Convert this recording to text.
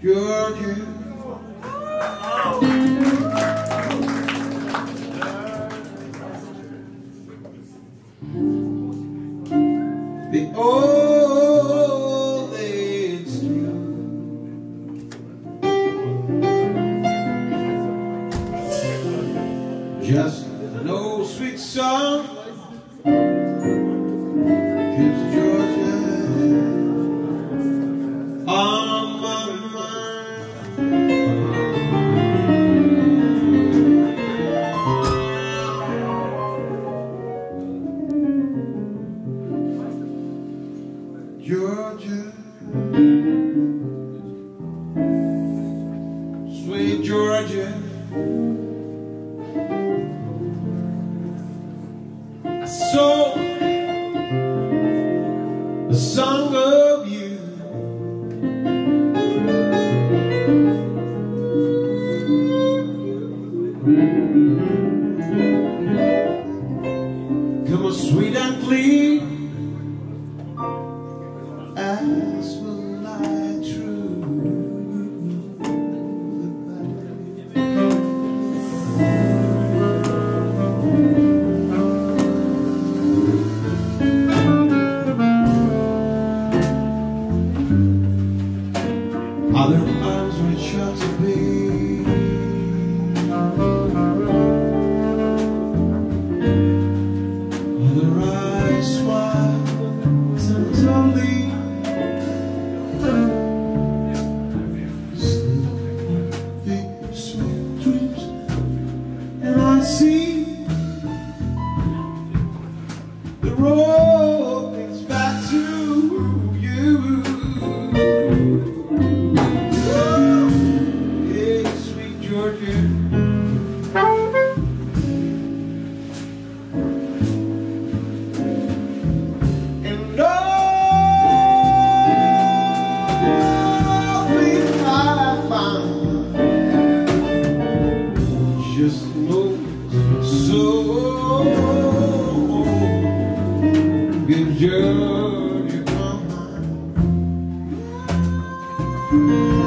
Georgia. The old age through. Just an old sweet song keeps Georgia on my mind. Georgia, sweet Georgia. So the song of you come on, sweet and clean as will lie true. Other arms which shall to be, other eyes wide and lonely, sleepy sweet dreams, and I see the road leads back to you. Just looks so good, Georgia.